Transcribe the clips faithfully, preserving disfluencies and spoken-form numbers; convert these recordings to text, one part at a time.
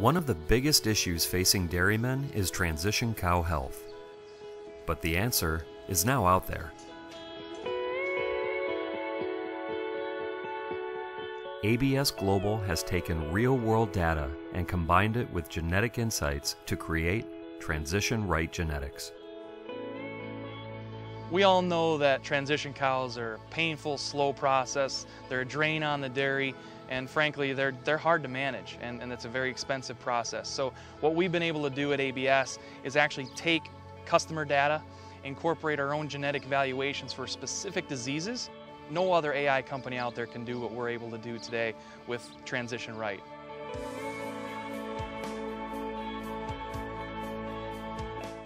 One of the biggest issues facing dairymen is transition cow health. But the answer is now out there. A B S Global has taken real-world data and combined it with genetic insights to create TransitionRight Genetics. We all know that transition cows are a painful, slow process. They're a drain on the dairy, and frankly, they're, they're hard to manage, and, and it's a very expensive process. So what we've been able to do at A B S is actually take customer data, incorporate our own genetic valuations for specific diseases. No other A I company out there can do what we're able to do today with TransitionRight.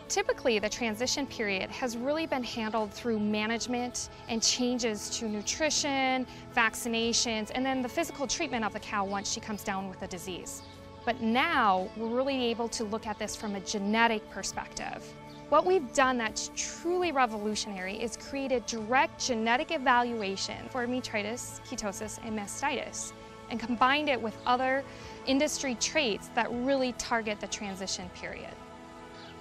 Typically, the transition period has really been handled through management and changes to nutrition, vaccinations, and then the physical treatment of the cow once she comes down with a disease. But now, we're really able to look at this from a genetic perspective. What we've done that's truly revolutionary is created direct genetic evaluation for metritis, ketosis, and mastitis, and combined it with other industry traits that really target the transition period.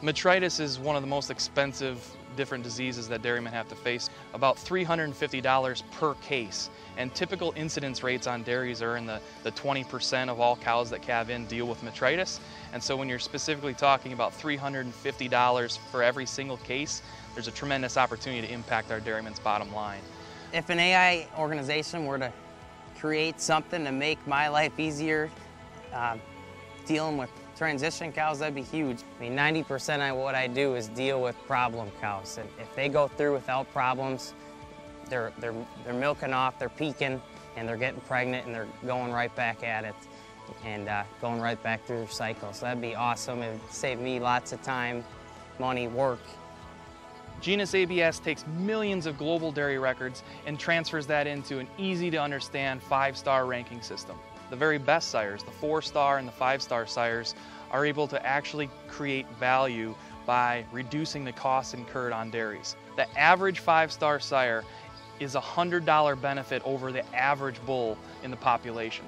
Metritis is one of the most expensive different diseases that dairymen have to face, about three hundred fifty dollars per case. And typical incidence rates on dairies are in the, the twenty percent of all cows that calve in deal with metritis. And so when you're specifically talking about three hundred fifty dollars for every single case, there's a tremendous opportunity to impact our dairymen's bottom line. If an A I organization were to create something to make my life easier, uh, dealing with transition cows, that'd be huge. I mean, ninety percent of what I do is deal with problem cows. And if they go through without problems, they're, they're, they're milking off, they're peaking, and they're getting pregnant, and they're going right back at it and uh, going right back through their cycle. So that'd be awesome. It would save me lots of time, money, work. Genus A B S takes millions of global dairy records and transfers that into an easy-to-understand five-star ranking system. The very best sires, the four-star and the five-star sires, are able to actually create value by reducing the costs incurred on dairies. The average five-star sire is a one hundred dollar benefit over the average bull in the population.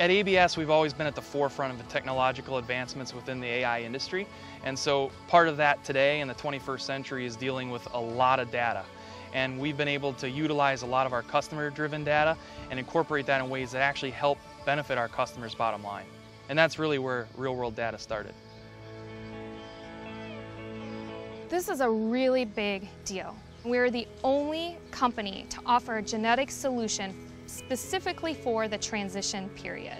At A B S, we've always been at the forefront of the technological advancements within the A I industry, and so part of that today in the twenty-first century is dealing with a lot of data. And we've been able to utilize a lot of our customer-driven data and incorporate that in ways that actually help benefit our customers' bottom line. And that's really where Real World Data started. This is a really big deal. We're the only company to offer a genetic solution specifically for the transition period.